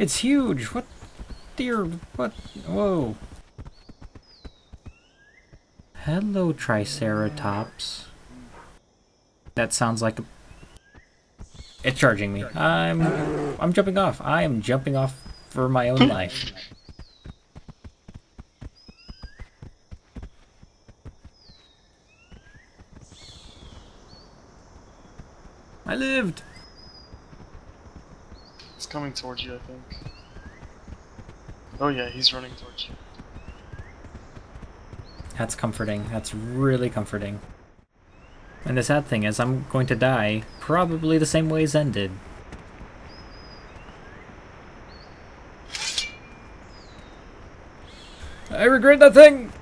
It's huge! What? Dear, what? Whoa. Hello, Triceratops. That sounds like a... It's charging me. I'm jumping off. I am jumping off for my own life. I lived! He's coming towards you, I think. Oh yeah, he's running towards you. That's comforting. That's really comforting. And the sad thing is, I'm going to die probably the same way Zen did. I regret that thing!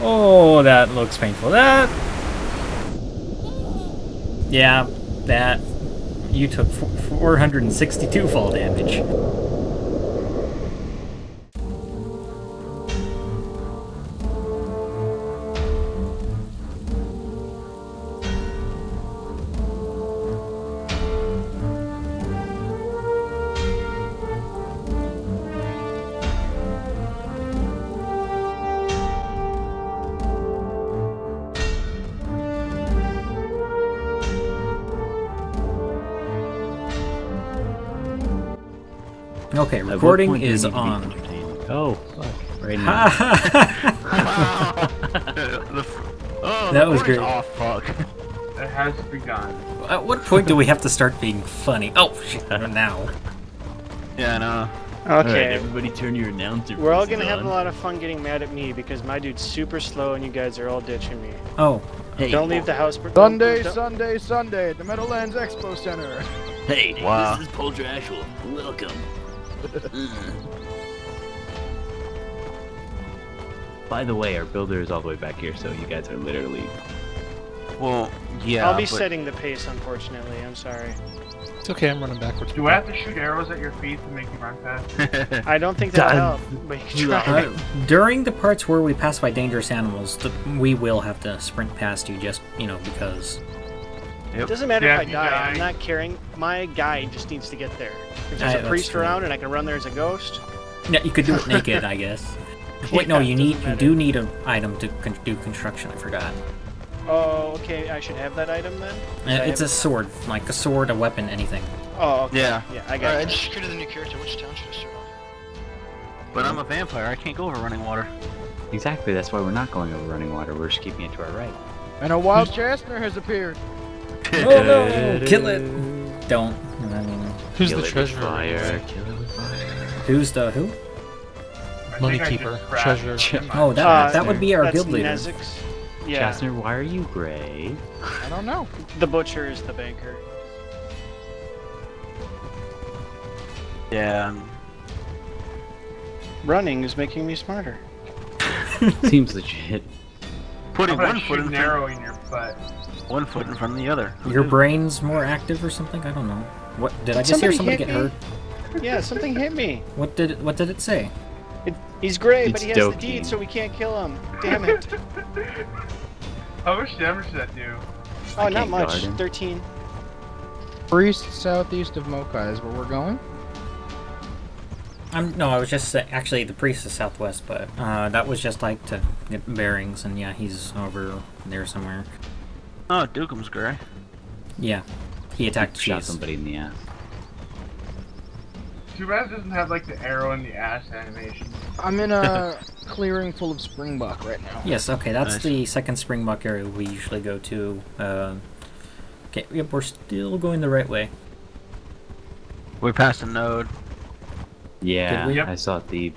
Oh, that looks painful. That! Yeah, that. You took 462 fall damage. Okay, recording is on. Oh, fuck. Right now. Oh, that was great. Oh, fuck. It has begun. At what point do we have to start being funny? Oh, shit, now. Yeah, no. Okay. Right, everybody turn your announcer. We're all gonna have a lot of fun getting mad at me because my dude's super slow and you guys are all ditching me. Oh. Hey, don't leave the house. Sunday, the Meadowlands Expo Center. Hey, wow. This is Paul Drashel. Welcome. By the way, our builder is all the way back here, so you guys are literally... Well, yeah, I'll be setting the pace, unfortunately. I'm sorry. It's okay, I'm running backwards. Do I have to shoot arrows at your feet to make you run fast? I don't think that'll help. During the parts where we pass by dangerous animals, we will have to sprint past you just, you know, because... Yep. It doesn't matter if I die, I'm not caring. My guy just needs to get there. If there's a priest around and I can run there as a ghost. Yeah, you could do it naked, I guess. Wait, no, you do need an item to do construction, I forgot. Oh, okay, I should have that item then? It's a sword, like a sword, a weapon, anything. Oh, okay. Yeah, I got it. I just created a new character, which town should I start off? But I'm a vampire, I can't go over running water. Exactly, that's why we're not going over running water, we're just keeping it to our right. And a wild Jasper has appeared! Oh no! Kill it! Don't. I mean, who's the treasurer? Who's the who? Money keeper. Treasurer. Oh, that would be our guild leader. Nesix. Yeah. Chastner, why are you gray? I don't know. The butcher is the banker. Yeah. Running is making me smarter. Seems legit. Putting one foot in your butt. One foot in front of the other. Your brain's more active or something? I don't know. What did I just hear? Somebody get hurt? Yeah, something hit me. What did it say? He's gray, but he has the deed, so we can't kill him. Damn it! How much damage did that do? Oh, not much. 13. Priest southeast of Mokai is where we're going. No, I was just actually the priest is southwest, but that was just like to get bearings, and yeah, he's over there somewhere. Oh, Dukum's gray. Yeah, he attacked. Shot somebody in the ass. Too bad doesn't have like the arrow in the ass animation. I'm in a clearing full of springbuck right now. Yes, okay, that's nice. The second springbuck area we usually go to. Okay, yep, we're still going the right way. We passed a node. Yeah, I saw the.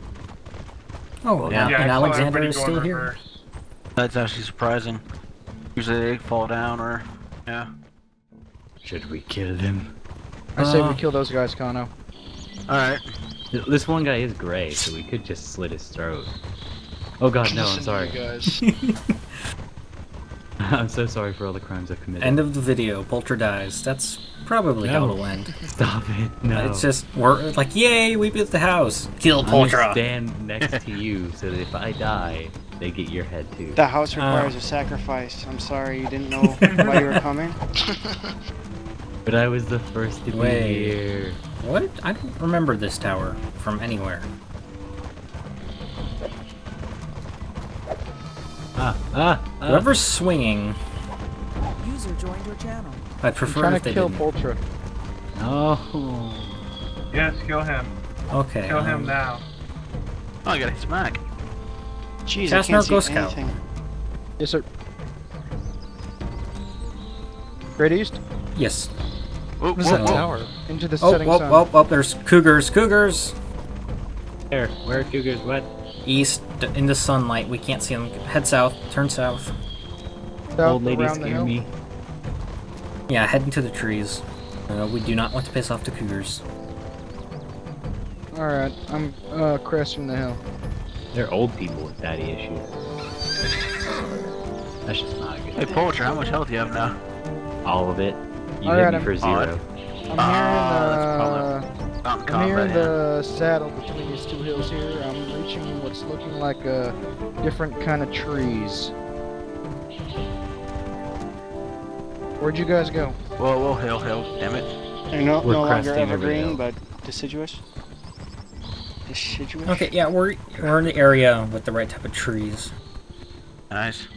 Oh, yeah, and Alexander is still here. Reverse. That's actually surprising. Usually they fall down or... yeah. Should we kill them? I say we kill those guys, Kano. Alright. This one guy is gray, so we could just slit his throat. Oh god, no, I'm sorry. Guys. I'm so sorry for all the crimes I've committed. End of the video, Polter dies. That's probably how it'll end. Stop it, no. It's just, we're like, yay, we built the house. Kill Polter. I stand next to you, so that if I die... they get your head too. The house requires a sacrifice. I'm sorry you didn't know why you were coming. But I was the first to be here. What? I don't remember this tower from anywhere. Whoever's swinging. User joined your channel. I'd prefer if they didn't. I'm trying to kill Ultra. Oh. Yes, kill him. Okay. Kill him now. Oh, I got his mag. Jeez, I can't see anything. Yes, sir. Great East? Yes. Whoa, whoa, that tower? Into the setting zone. Oh, oh, there's cougars, cougars! There, where are cougars? What? East, in the sunlight. We can't see them. Head south, turn south. Old lady scared me. Yeah, head into the trees. We do not want to piss off the cougars. Alright, I'm crashing the hill. They're old people with daddy issues. That's just not good. Hey, Polter, how much health do you have now? All of it. You hit me for zero. I'm here in the saddle between these two hills here. I'm reaching what's looking like different kind of trees. Where'd you guys go? Whoa, whoa, hill, hill, damn it. They're no longer evergreen, but deciduous. Deciduous? Okay, yeah, we're in the area with the right type of trees. Nice.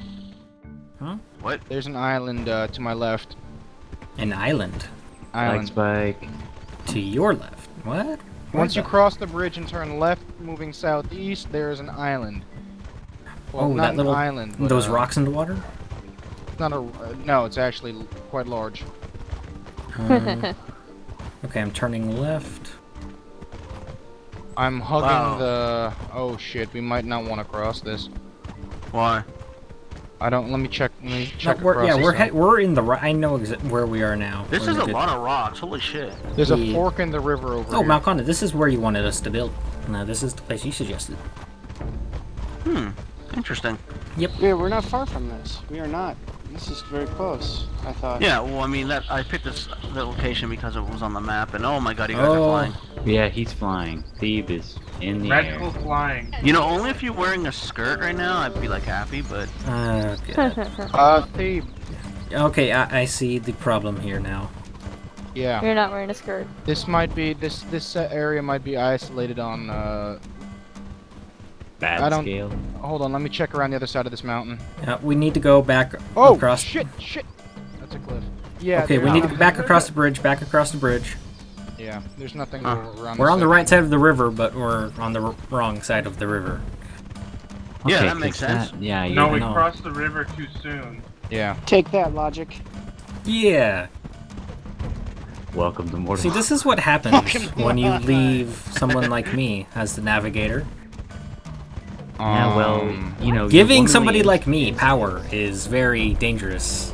Huh? What? There's an island to my left. An island? Island. Spike. To your left. What? Where's Once you that? Cross the bridge and turn left, moving southeast, there is an island. Well, oh, not that little an island. But, those rocks in the water? Not a. No, it's actually quite large. Okay, I'm turning left. I'm hugging the. Oh shit! We might not want to cross this. Why? I don't. Let me check. Let me check. No, we're, yeah, we're in the. I know where we are now. This is a lot of rocks. Holy shit! There's a fork in the river over here. Oh, Malconda, this is where you wanted us to build. No, this is the place you suggested. Hmm. Interesting. Yep. Yeah, we're not far from this. We are not. This is very close. I thought. Yeah. Well, I mean, that I picked this location because it was on the map, and oh my god, you guys are flying. Yeah, he's flying. Thebe is in the Radical air. Radical flying. You know, only if you're wearing a skirt right now, I'd be like happy, but... Thebe. Okay, I see the problem here now. Yeah. You're not wearing a skirt. This might be... This area might be isolated on, Bad scale. Hold on, let me check around the other side of this mountain. We need to go back across... Oh, shit! That's a cliff. Yeah, okay, we need to go back across the bridge, Yeah, there's nothing around. We're on the right side of the river, but we're on the wrong side of the river. Okay, yeah, that makes sense. Yeah, you we crossed the river too soon. Yeah. Take that, logic. Yeah. Welcome to Mortal. See, this is what happens when you leave someone like me as the navigator. Yeah, well, you know, giving somebody like me power is very dangerous.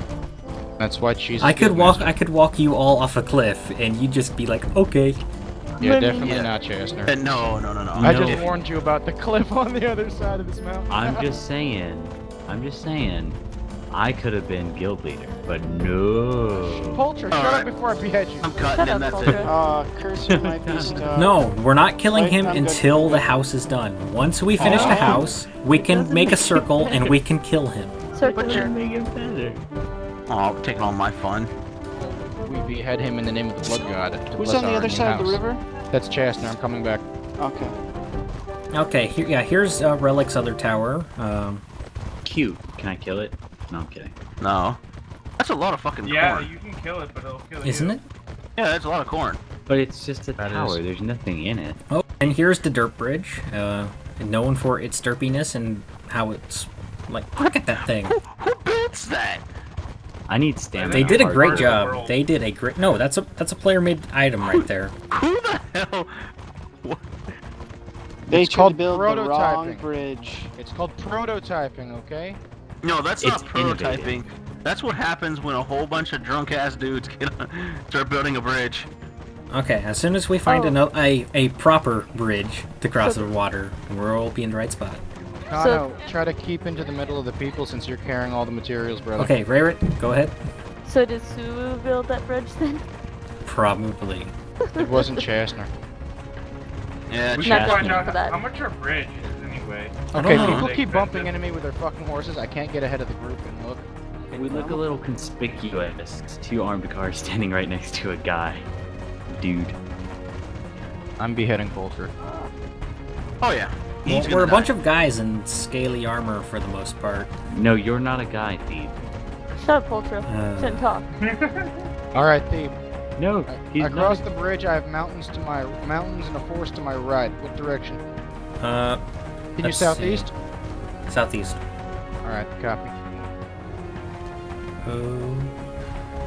That's why she's. I could walk you all off a cliff, and you'd just be like, okay. Yeah, definitely not Chasner. No. I just warned you about the cliff on the other side of this mountain. I'm just saying. I could have been guild leader, but no. Polter, shut up before I behead you. I'm cutting him. That's it. Cursor might be stuck. No, we're not killing him until the house is done. Once we finish the house, we can make a circle and we can kill him. So doesn't make it better. Oh, taking all my fun. We behead him in the name of the Blood God. Who's on the other side of the river? That's Chasner. I'm coming back. Okay. Okay. Here, yeah. Here's Relic's other tower. Cute. Can I kill it? No, I'm kidding. No. That's a lot of fucking corn. Yeah, you can kill it, but it'll kill you. Isn't it? Yeah, that's a lot of corn. But it's just a tower. There's nothing in it. Oh, and here's the dirt bridge. Known for its derpiness and how it's like. Look at that thtamwho builds that? I need stamina. They did a great job. They did a great. No, that's a player-made item right there. Who the hell? What? They called prototyping. The wrong bridge. It's called prototyping, okay? No, that's not prototyping. Innovative. That's what happens when a whole bunch of drunk-ass dudes start building a bridge. Okay, as soon as we find a proper bridge to cross the water, we'll be in the right spot. No, try to keep into the middle of the people since you're carrying all the materials, brother. Okay, Rayrit, go ahead. So did Suwu build that bridge then? Probably. It wasn't Chasner. Yeah, we should find out how much our bridge is anyway. Okay, people keep bumping into me with their fucking horses. I can't get ahead of the group and look. We look a little conspicuous. It's two armed cars standing right next to a guy. Dude. I'm beheading Coulter. Oh yeah. Well, we're a bunch of guys in scaly armor for the most part. No, you're not a guy, Thieb. Shut up, Coulter. Shouldn't talk. Alright, Thieb. No, he's I crossed the bridge, I have mountains to my mountains and a forest to my right. What direction? Continue southeast? See. Southeast. Alright, copy. Oh.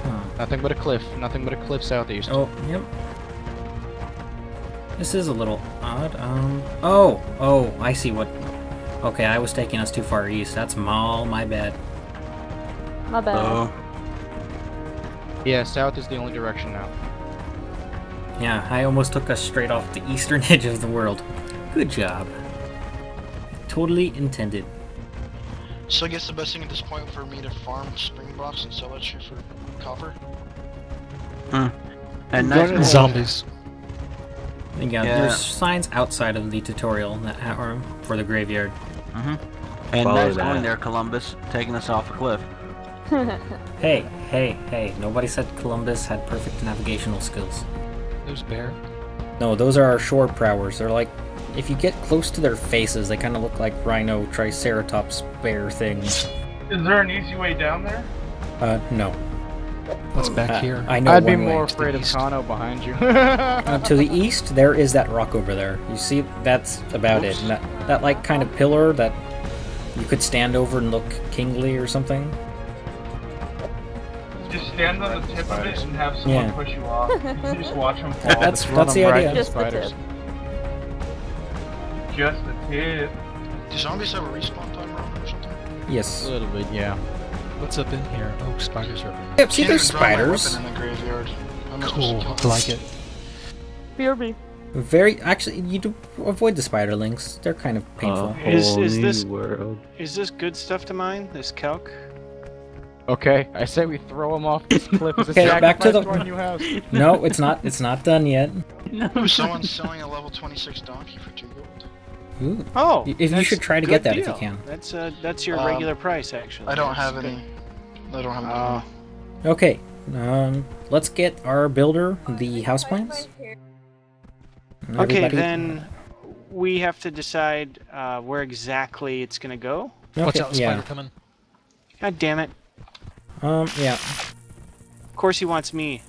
Huh. Nothing but a cliff. Nothing but a cliff southeast. Oh, yep. This is a little odd. Oh, I see what. Okay, I was taking us too far east. That's Maul. My bad. My bad. Oh. Yeah, south is the only direction now. Yeah, I almost took us straight off the eastern edge of the world. Good job. Totally intended. So I guess the best thing at this point for me to farm Springbox and sell that shit for copper. Hmm. And nice zombies. Yeah, there's signs outside of the tutorial that are for the graveyard. Mm-hmm. And nice going there, Columbus, taking us off a cliff. Hey, nobody said Columbus had perfect navigational skills. Those bear? No, those are our shore prowlers. They're like, if you get close to their faces, they kind of look like rhino, triceratops, bear things. Is there an easy way down there? No. What's back here? I know I'd be more afraid of Kano behind you. To the east, there is that rock over there. You see, that's about it. That, like, kind of pillar that you could stand over and look kingly or something. Just stand on the tip of it and have someone push you off. You just watch them fall. That's the idea. Just the tip. Just the tip. Do zombies have a respawn timer on them or something? Yes. A little bit, yeah. What's up in here? Oh, spiders are up. Yep, see, there's spiders. In the graveyard. Cool, I like it. BRB. Very, actually, you do avoid the spiderlings. They're kind of painful. Is this good stuff to mine? This calc? Okay, I say we throw him off this cliff. Okay, back to the new house. No, it's not done yet. No. Someone's selling a level 26 donkey for 2 gold. Ooh. Oh, if you should try to get that deal. If you can. That's your regular price, actually. I don't have any. I don't have any. Okay, let's get our builder the house plans. Okay, then we have to decide where exactly it's gonna go. Okay. Watch out, spider coming. God damn it. Yeah. Of course he wants me.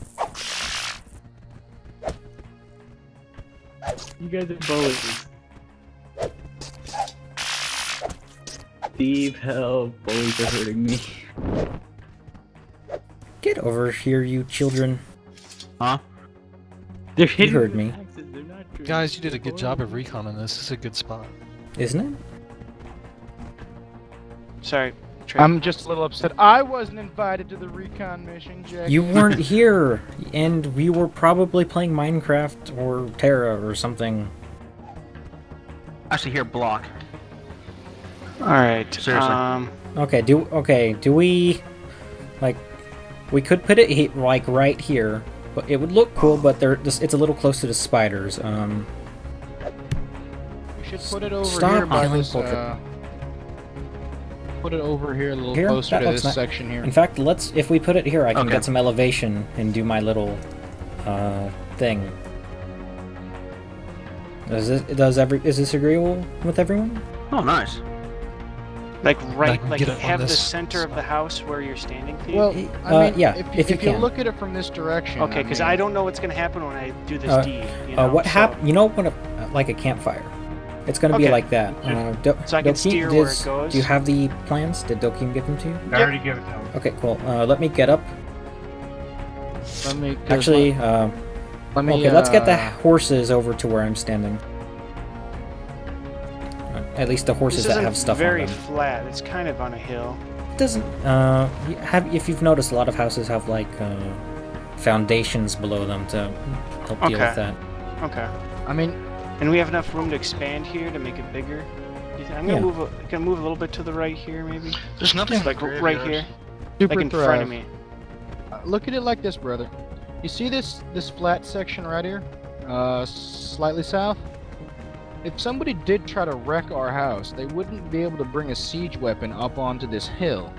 You guys are bullies. Steve, help. Bullies are hurting me. Get over here, you children. Huh? They're hitting you. Heard me. Guys, you did a good job of reconning this. This is a good spot. Isn't it? Sorry. I'm just a little upset. I wasn't invited to the recon mission, Jack. You weren't here, and we were probably playing Minecraft or Terra or something. Actually, here, block. All right. Seriously. Okay. Do we like? We could put it like right here, but it would look cool. But it's a little close to the spiders. We should put it over here by this. Put it over here a little closer to this section here. In fact, if we put it here, I can get some elevation and do my little thing. Is this agreeable with everyone? Oh, nice. Like you have the center of the house where you're standing. Well, I mean, yeah. If you look at it from this direction. Okay, because I don't know what's going to happen when I do this deed. You know, You know, when like a campfire. It's gonna be like that. So I can steer where it goes. Do you have the plans? Did Dokim give them to you? I already gave it to him. Okay, cool. Let me get up. Let's get the horses over to where I'm standing. At least the horses that have stuff on them. It's very flat. It's kind of on a hill. It doesn't. If you've noticed, a lot of houses have like foundations below them to help deal with that. Okay. I mean. And we have enough room to expand here to make it bigger. I'm gonna move a little bit to the right here, maybe. There's nothing like right here, like in front of me. Look at it like this, brother. You see this flat section right here, slightly south. If somebody did try to wreck our house, they wouldn't be able to bring a siege weapon up onto this hill.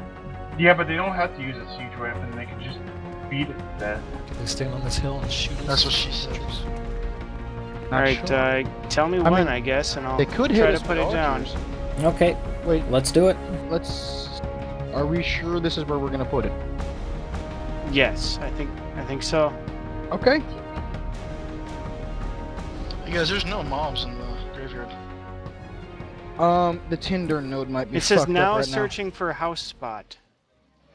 Yeah, but they don't have to use this huge weapon, they can just beat it to death. Can they stand on this hill and shoot? That's what she said. Alright, sure. Tell me when, I guess, and I'll try to put it down. Okay, wait, let's do it. Let's... Are we sure this is where we're gonna put it? Yes, I think so. Okay. You guys, there's no mobs in the graveyard. The Tinder node might be. It says now searching for a house spot.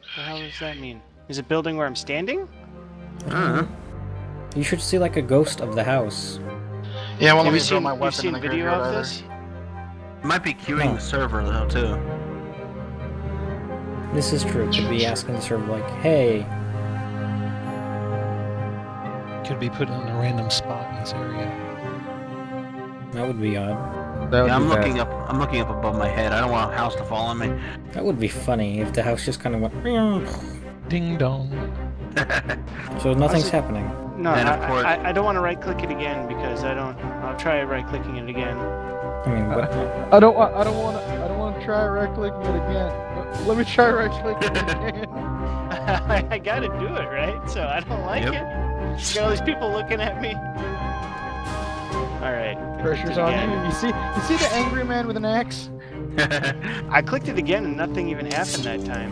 What the hell does that mean? Is it building where I'm standing? Uh-huh. You should see like a ghost of the house. Yeah, well, let me throw my weapon in the graveyard. Have you seen video of this? Might be queuing the server though too. This is true. Could be asking the server like, hey. Could be put in a random spot in this area. That would be odd. Yeah, I'm looking up above my head. I don't want a house to fall on me. That would be funny if the house just kind of went ding dong. So nothing's happening. No, I don't want to right click it again because I'll try right clicking it again. I mean, what? I don't want to try right clicking it again. Let me try right clicking it again. I gotta do it right, so I don't like it. Got all these people looking at me. All right. Pressure's on you. You see the angry man with an axe? I clicked it again and nothing even happened that time.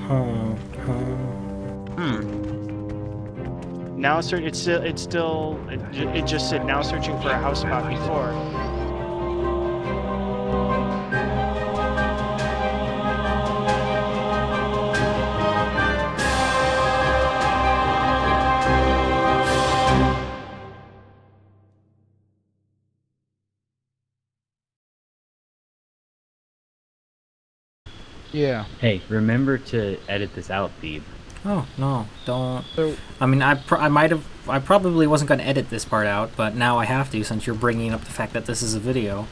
Now search. It just said now searching for a house spot before. Yeah. Hey, remember to edit this out, Beeb. Oh, no, don't. I mean, I probably wasn't going to edit this part out, but now I have to since you're bringing up the fact that this is a video.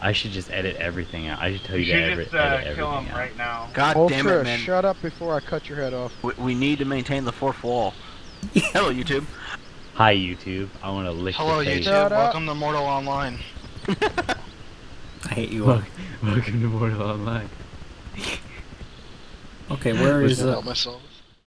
I should just edit everything out. I should tell you to edit everything out. You should just kill him right now. God damn it, man. Shut up before I cut your head off. We need to maintain the fourth wall. Hello, YouTube. Hi, YouTube. I want to lick your face. Hello, YouTube. Welcome to Mortal Online. I hate you all. Welcome to Mortal Online. Okay, where is